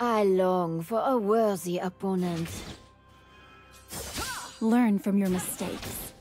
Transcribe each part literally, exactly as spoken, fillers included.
I long for a worthy opponent. Learn from your mistakes.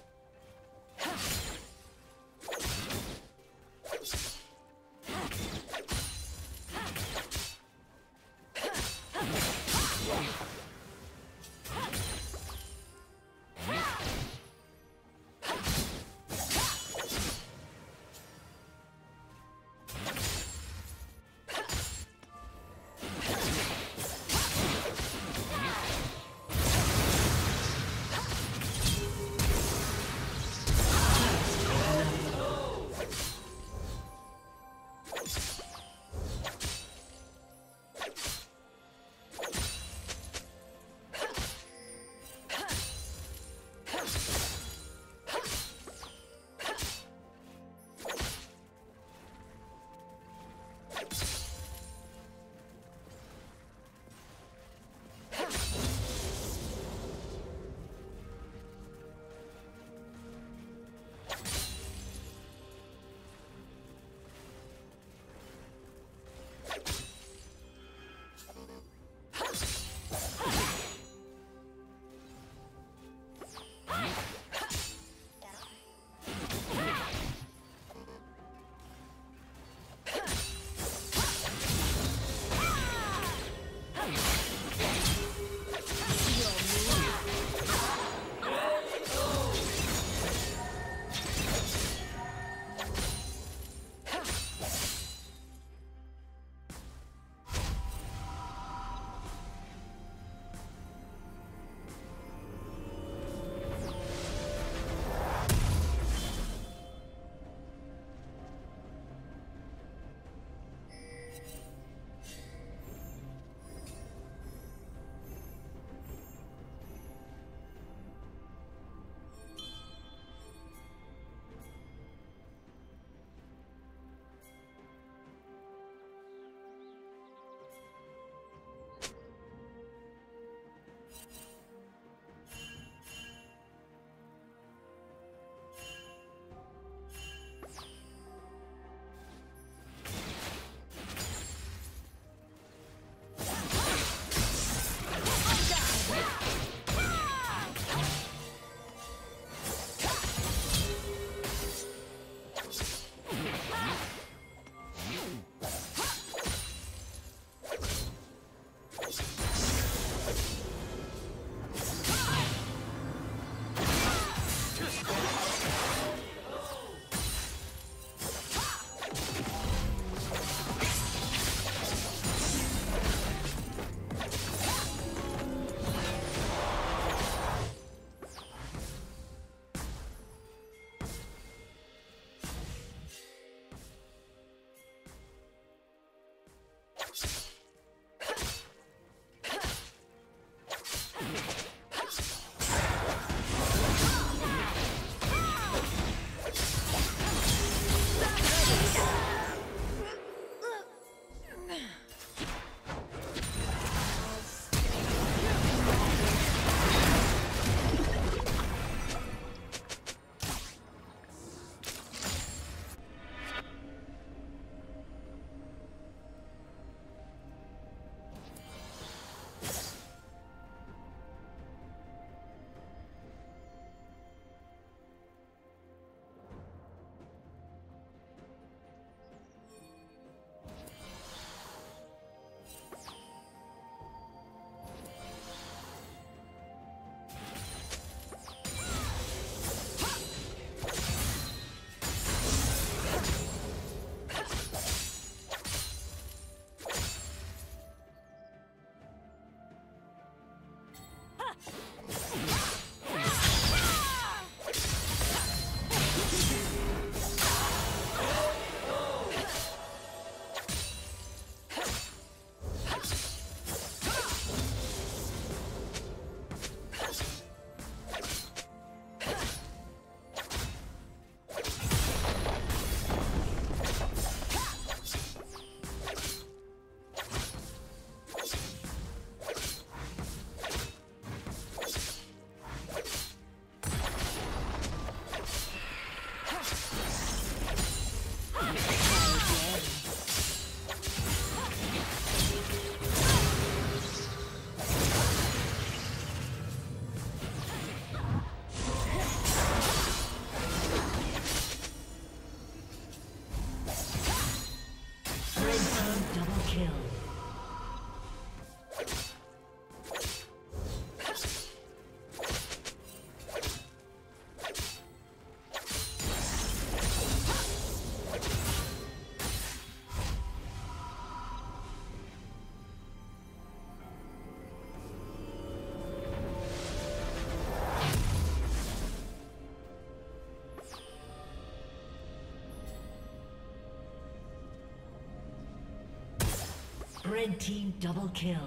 Red team double kill.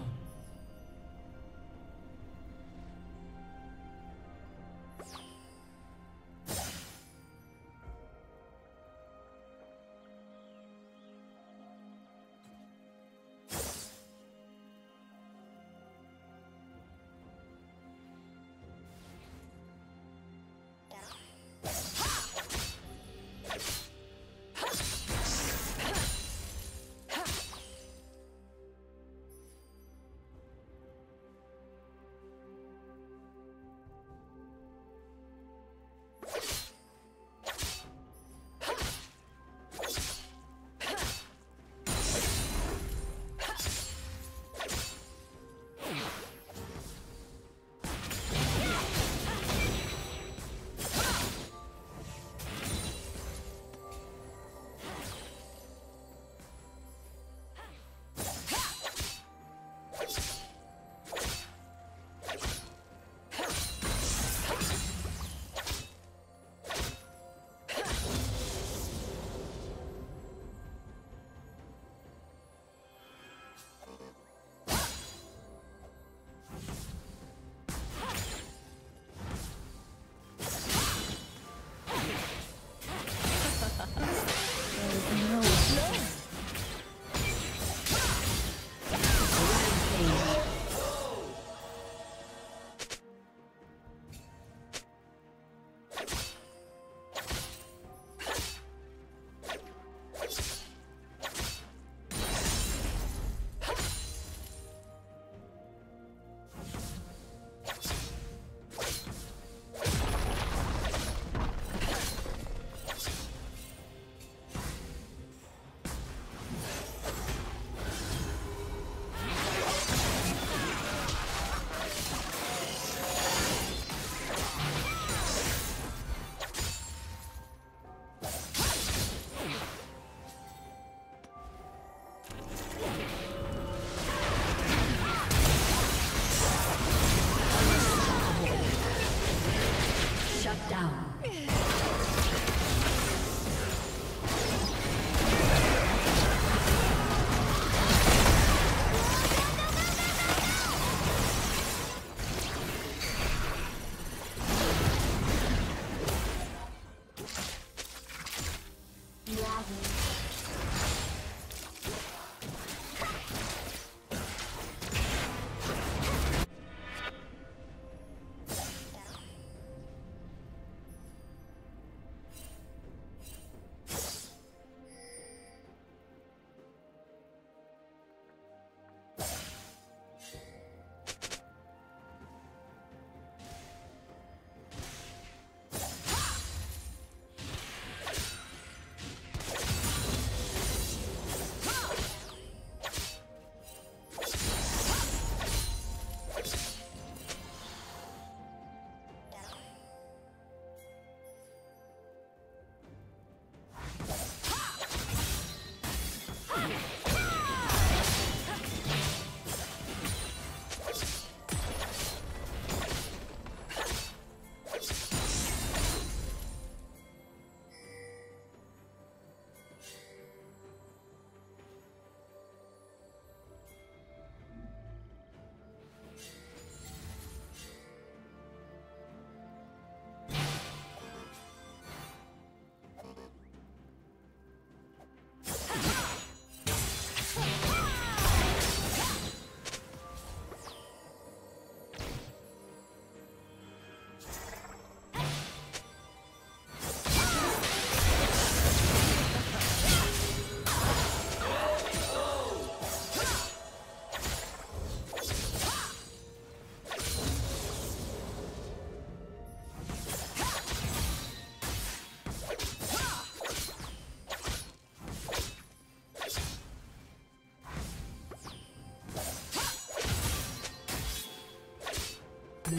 Blue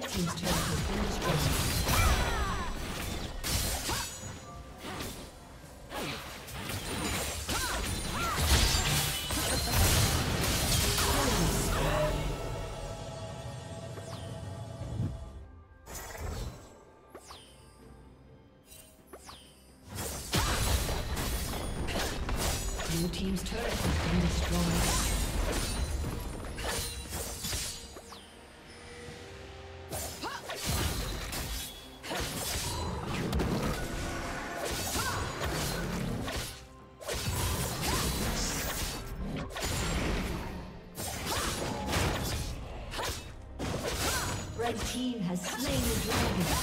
Red team's turret has been destroyed. Blue team's turret has been destroyed. Red team has slain the dragon. Let's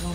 go.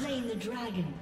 slain the dragon.